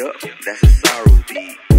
Yup, that's a SaruBeatz.